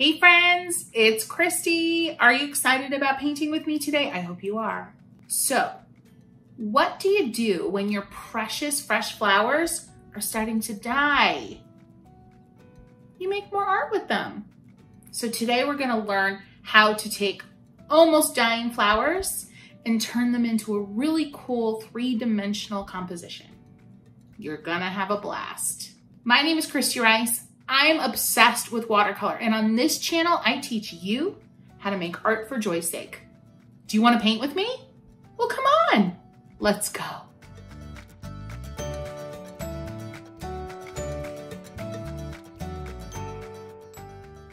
Hey friends, it's Christy. Are you excited about painting with me today? I hope you are. So, what do you do when your precious fresh flowers are starting to die? You make more art with them. So today we're gonna learn how to take almost dying flowers and turn them into a really cool three-dimensional composition. You're gonna have a blast. My name is Christy Rice. I'm obsessed with watercolor, and on this channel, I teach you how to make art for joy's sake. Do you want to paint with me? Well, come on, let's go.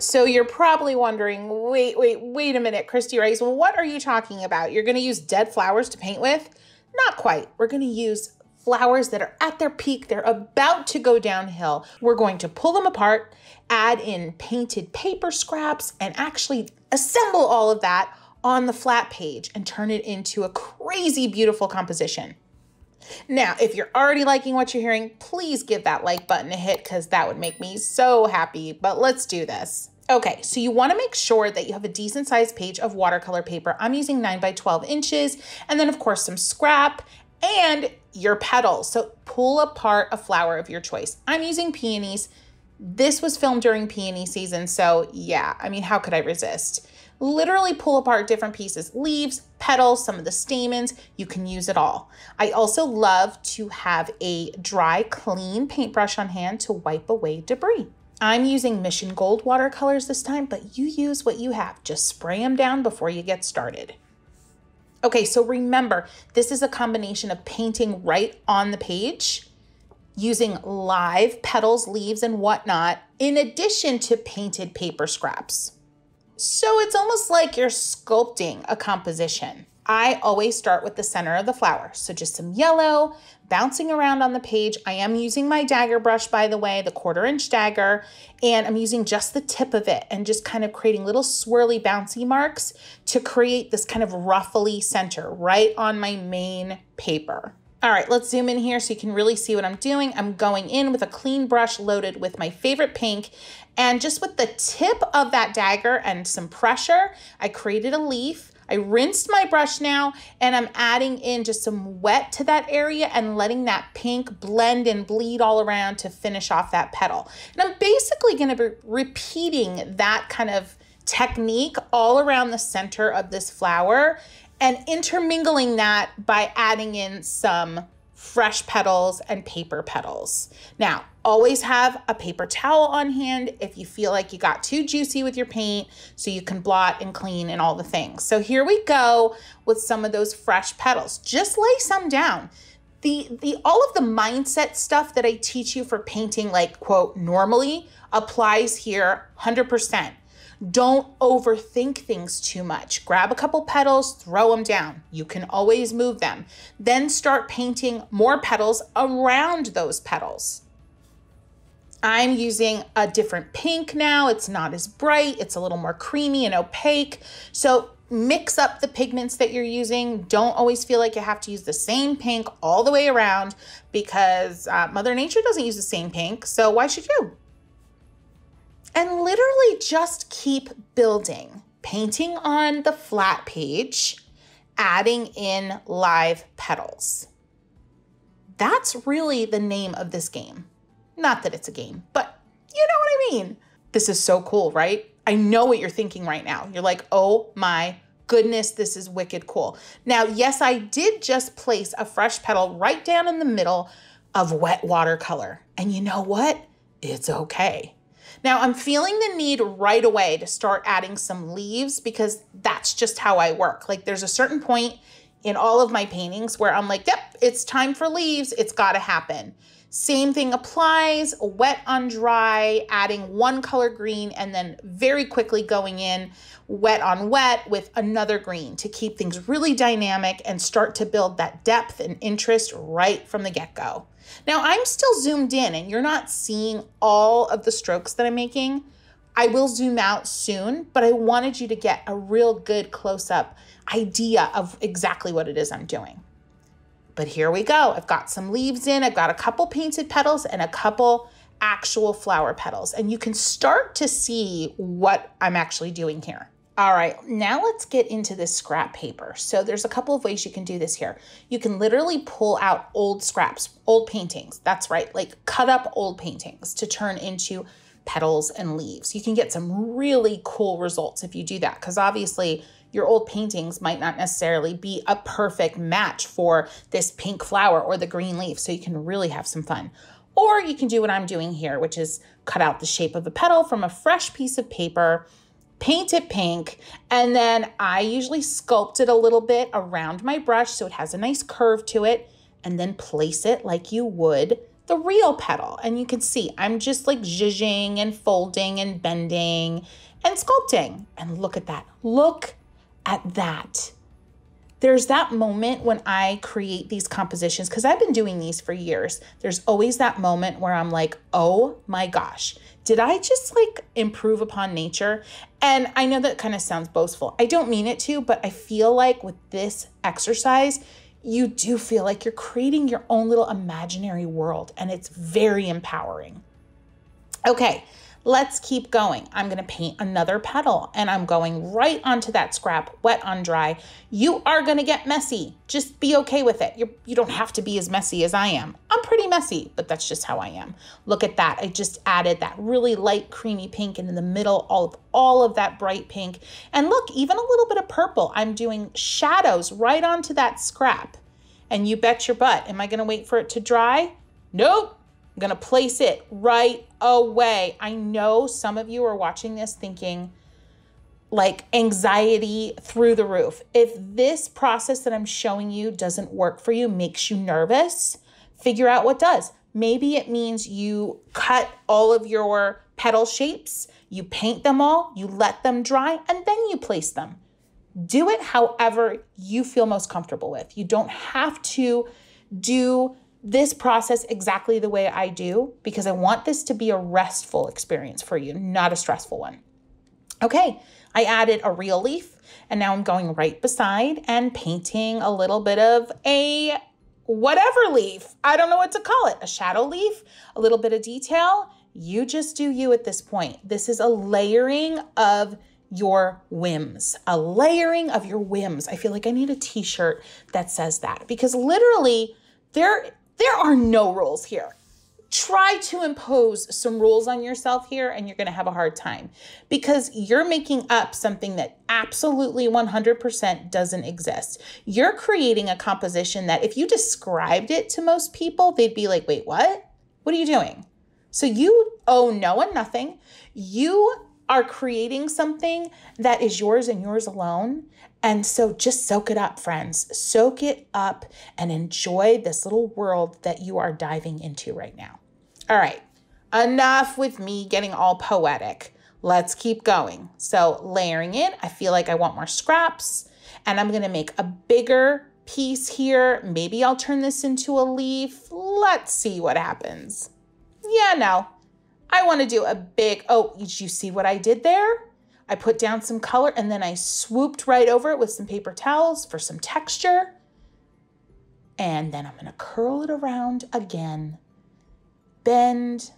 So you're probably wondering, wait a minute, Christy Rice, what are you talking about? You're going to use dead flowers to paint with? Not quite. We're going to use flowers that are at their peak, they're about to go downhill. We're going to pull them apart, add in painted paper scraps, and actually assemble all of that on the flat page and turn it into a crazy beautiful composition. Now, if you're already liking what you're hearing, please give that like button a hit because that would make me so happy, but let's do this. Okay, so you want to make sure that you have a decent sized page of watercolor paper. I'm using 9 by 12 inches, and then of course some scrap and your petals. So pull apart a flower of your choice. I'm using peonies. This was filmed during peony season, so yeah, I mean, how could I resist? Literally pull apart different pieces, leaves, petals, some of the stamens. You can use it all. I also love to have a dry, clean paintbrush on hand to wipe away debris. I'm using Mission Gold watercolors this time, but you use what you have. Just spray them down before you get started. Okay, so remember, this is a combination of painting right on the page, using live petals, leaves, and whatnot, in addition to painted paper scraps. So it's almost like you're sculpting a composition. I always start with the center of the flower. So just some yellow bouncing around on the page. I am using my dagger brush, by the way, the 1/4 inch dagger, and I'm using just the tip of it and just kind of creating little swirly bouncy marks to create this kind of ruffly center right on my main paper. All right, let's zoom in here so you can really see what I'm doing. I'm going in with a clean brush loaded with my favorite pink, and just with the tip of that dagger and some pressure, I created a leaf. I rinsed my brush now, and I'm adding in just some wet to that area and letting that pink blend and bleed all around to finish off that petal. And I'm basically going to be repeating that kind of technique all around the center of this flower and intermingling that by adding in some fresh petals and paper petals. Now, always have a paper towel on hand if you feel like you got too juicy with your paint, so you can blot and clean and all the things. So here we go with some of those fresh petals. Just lay some down. All of the mindset stuff that I teach you for painting, like, quote, normally, applies here 100%. Don't overthink things too much. Grab a couple petals, throw them down. You can always move them. Then start painting more petals around those petals. I'm using a different pink now. It's not as bright. It's a little more creamy and opaque. So mix up the pigments that you're using. Don't always feel like you have to use the same pink all the way around, because Mother Nature doesn't use the same pink. So why should you? And literally just keep building, painting on the flat page, adding in live petals. That's really the name of this game. Not that it's a game, but you know what I mean. This is so cool, right? I know what you're thinking right now. You're like, oh my goodness, this is wicked cool. Now, yes, I did just place a fresh petal right down in the middle of wet watercolor. And you know what? It's okay. Now, I'm feeling the need right away to start adding some leaves, because that's just how I work. Like, there's a certain point in all of my paintings where I'm like, yep, it's time for leaves. It's got to happen. Same thing applies, wet on dry, adding one color green, and then very quickly going in wet on wet with another green to keep things really dynamic and start to build that depth and interest right from the get-go. Now, I'm still zoomed in and you're not seeing all of the strokes that I'm making. I will zoom out soon, but I wanted you to get a real good close-up idea of exactly what it is I'm doing. But here we go. I've got some leaves in, I've got a couple painted petals and a couple actual flower petals, and you can start to see what I'm actually doing here. All right, now let's get into this scrap paper. So there's a couple of ways you can do this here. You can literally pull out old scraps, old paintings. That's right, like cut up old paintings to turn into petals and leaves. You can get some really cool results if you do that, because obviously your old paintings might not necessarily be a perfect match for this pink flower or the green leaf. So you can really have some fun. Or you can do what I'm doing here, which is cut out the shape of a petal from a fresh piece of paper, paint it pink, and then I usually sculpt it a little bit around my brush so it has a nice curve to it, and then place it like you would the real petal. And you can see I'm just like zhuzhing and folding and bending and sculpting. And look at that. Look at that. There's that moment when I create these compositions, because I've been doing these for years. There's always that moment where I'm like, oh my gosh, did I just like improve upon nature? And I know that kind of sounds boastful. I don't mean it to, but I feel like with this exercise, you do feel like you're creating your own little imaginary world, and it's very empowering. Okay, let's keep going. I'm gonna paint another petal, and I'm going right onto that scrap, wet on dry. You are gonna get messy. Just be okay with it. You don't have to be as messy as I am. I'm pretty messy, but that's just how I am. Look at that. I just added that really light creamy pink, and in the middle, all of that bright pink. And look, even a little bit of purple. I'm doing shadows right onto that scrap. And you bet your butt, am I gonna wait for it to dry? Nope. I'm gonna place it right away. I know some of you are watching this thinking like anxiety through the roof. If this process that I'm showing you doesn't work for you, makes you nervous, figure out what does. Maybe it means you cut all of your petal shapes, you paint them all, you let them dry, and then you place them. Do it however you feel most comfortable with. You don't have to do this process exactly the way I do, because I want this to be a restful experience for you, not a stressful one. Okay, I added a real leaf, and now I'm going right beside and painting a little bit of a whatever leaf. I don't know what to call it, a shadow leaf, a little bit of detail. You just do you at this point. This is a layering of your whims, a layering of your whims. I feel like I need a t-shirt that says that, because literally there are no rules here. Try to impose some rules on yourself here, and you're going to have a hard time, because you're making up something that absolutely 100% doesn't exist. You're creating a composition that if you described it to most people, they'd be like, wait, what? What are you doing? So you owe no one nothing. You are creating something that is yours and yours alone. And so just soak it up, friends. Soak it up and enjoy this little world that you are diving into right now. All right, enough with me getting all poetic. Let's keep going. So layering it, I feel like I want more scraps, and I'm gonna make a bigger piece here. Maybe I'll turn this into a leaf. Let's see what happens. Yeah, no, I wanna do a big, oh, did you see what I did there? I put down some color, and then I swooped right over it with some paper towels for some texture. And then I'm gonna curl it around again, bend,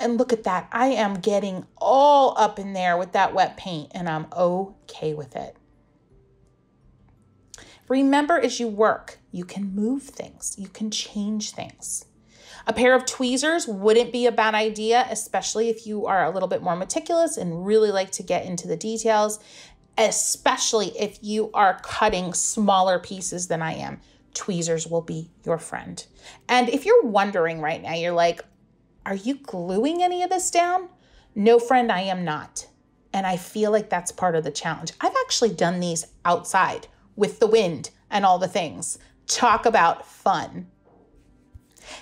and look at that. I am getting all up in there with that wet paint, and I'm okay with it. Remember, as you work, you can move things, you can change things. A pair of tweezers wouldn't be a bad idea, especially if you are a little bit more meticulous and really like to get into the details, especially if you are cutting smaller pieces than I am. Tweezers will be your friend. And if you're wondering right now, you're like, are you gluing any of this down? No, friend, I am not. And I feel like that's part of the challenge. I've actually done these outside with the wind and all the things. Talk about fun.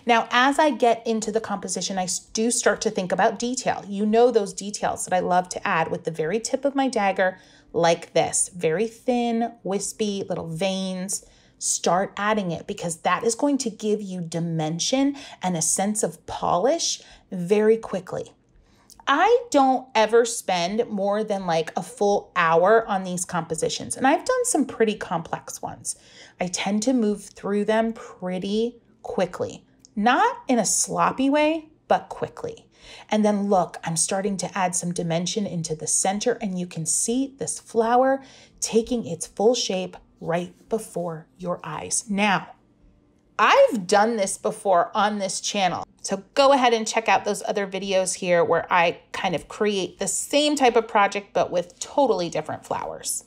Now, as I get into the composition, I do start to think about detail. You know those details that I love to add with the very tip of my dagger, like this. Very thin, wispy, little veins. Start adding it, because that is going to give you dimension and a sense of polish very quickly. I don't ever spend more than like a full hour on these compositions, and I've done some pretty complex ones. I tend to move through them pretty quickly. Not in a sloppy way, but quickly. And then look, I'm starting to add some dimension into the center, and you can see this flower taking its full shape right before your eyes. Now, I've done this before on this channel, so go ahead and check out those other videos here where I kind of create the same type of project, but with totally different flowers.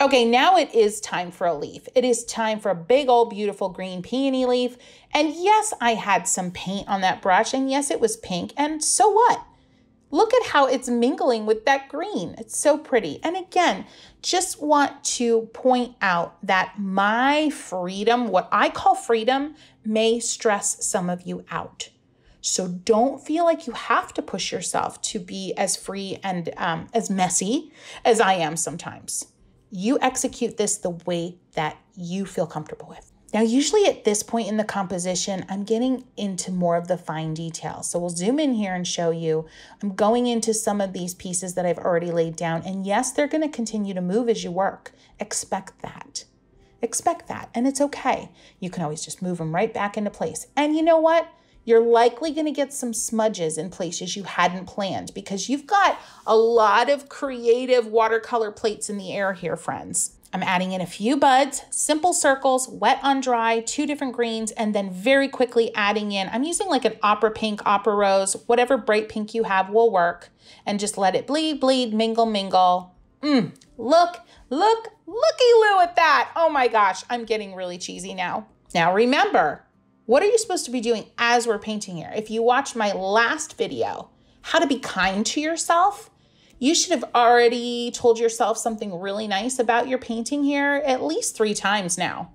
Okay, now it is time for a leaf. It is time for a big old beautiful green peony leaf. And yes, I had some paint on that brush, and yes, it was pink, and so what? Look at how it's mingling with that green. It's so pretty. And again, just want to point out that my freedom, what I call freedom, may stress some of you out. So don't feel like you have to push yourself to be as free and as messy as I am sometimes. You execute this the way that you feel comfortable with. Now, usually at this point in the composition, I'm getting into more of the fine details. So we'll zoom in here and show you. I'm going into some of these pieces that I've already laid down. And yes, they're going to continue to move as you work. Expect that. Expect that. And it's okay. You can always just move them right back into place. And you know what? You're likely going to get some smudges in places you hadn't planned, because you've got a lot of creative watercolor plates in the air here, friends. I'm adding in a few buds, simple circles, wet on dry, two different greens, and then very quickly adding in, I'm using like an opera pink, opera rose, whatever bright pink you have will work, and just let it bleed, bleed, mingle, mingle. Look, look, looky-loo at that. Oh my gosh, I'm getting really cheesy now. Now remember, what are you supposed to be doing as we're painting here? If you watched my last video, how to be kind to yourself, you should have already told yourself something really nice about your painting here at least 3 times now.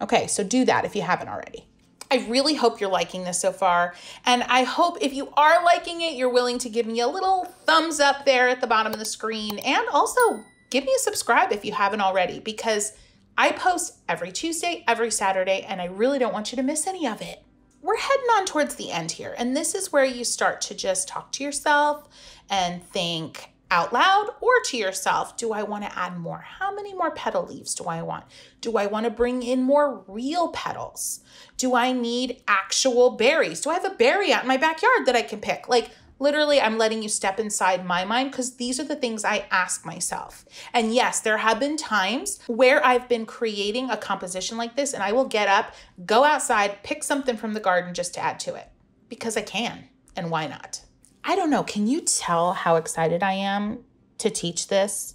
Okay, so do that if you haven't already. I really hope you're liking this so far. And I hope if you are liking it, you're willing to give me a little thumbs up there at the bottom of the screen. And also give me a subscribe if you haven't already, because I post every Tuesday, every Saturday, and I really don't want you to miss any of it. We're heading on towards the end here, and this is where you start to just talk to yourself and think out loud or to yourself, do I want to add more? How many more petal leaves do I want? Do I want to bring in more real petals? Do I need actual berries? Do I have a berry out in my backyard that I can pick? Like, literally, I'm letting you step inside my mind, because these are the things I ask myself. And yes, there have been times where I've been creating a composition like this, and I will get up, go outside, pick something from the garden just to add to it, because I can, and why not? I don't know, can you tell how excited I am to teach this?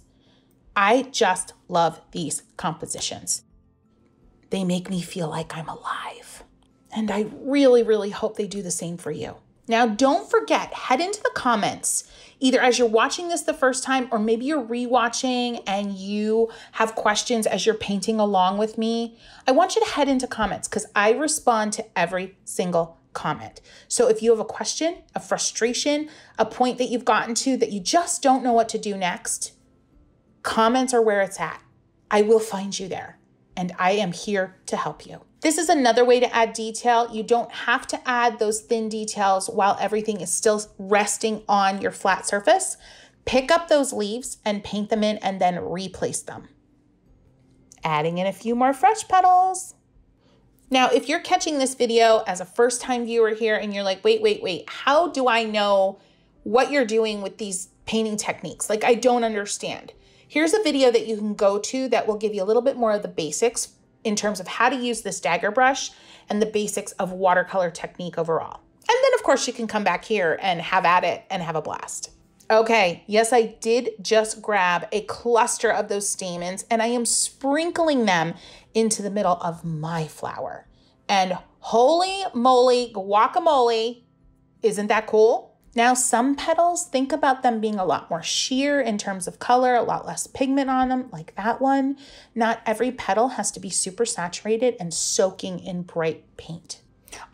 I just love these compositions. They make me feel like I'm alive. And I really, really hope they do the same for you. Now, don't forget, head into the comments, either as you're watching this the first time, or maybe you're rewatching and you have questions as you're painting along with me. I want you to head into comments, because I respond to every single comment. So if you have a question, a frustration, a point that you've gotten to that you just don't know what to do next, comments are where it's at. I will find you there, and I am here to help you. This is another way to add detail. You don't have to add those thin details while everything is still resting on your flat surface. Pick up those leaves and paint them in, and then replace them. Adding in a few more fresh petals. Now, if you're catching this video as a first-time viewer here and you're like, wait, how do I know what you're doing with these painting techniques? Like, I don't understand. Here's a video that you can go to that will give you a little bit more of the basics in terms of how to use this dagger brush and the basics of watercolor technique overall. And then of course you can come back here and have at it and have a blast. Okay, yes, I did just grab a cluster of those stamens, and I am sprinkling them into the middle of my flower. And holy moly, guacamole, isn't that cool? Now, some petals, think about them being a lot more sheer in terms of color, a lot less pigment on them, like that one. Not every petal has to be super saturated and soaking in bright paint.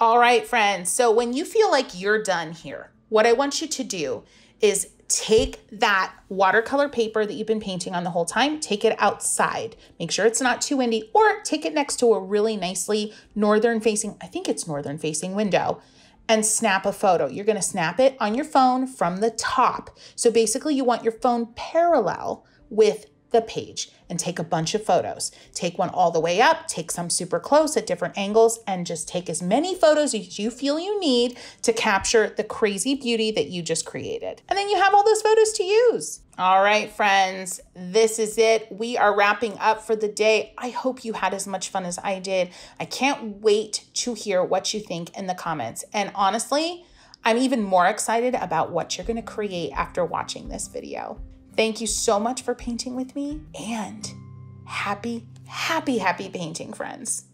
All right, friends, so when you feel like you're done here, what I want you to do is take that watercolor paper that you've been painting on the whole time, take it outside, make sure it's not too windy, or take it next to a really nicely northern facing, I think it's northern facing window, and snap a photo. You're going to snap it on your phone from the top. So basically you want your phone parallel with the page and take a bunch of photos. Take one all the way up, take some super close at different angles, and just take as many photos as you feel you need to capture the crazy beauty that you just created. And then you have all those photos to use. All right, friends, this is it. We are wrapping up for the day. I hope you had as much fun as I did. I can't wait to hear what you think in the comments. And honestly, I'm even more excited about what you're gonna create after watching this video. Thank you so much for painting with me, and happy, happy, happy painting, friends.